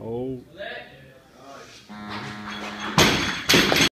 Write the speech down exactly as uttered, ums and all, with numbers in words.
Oh.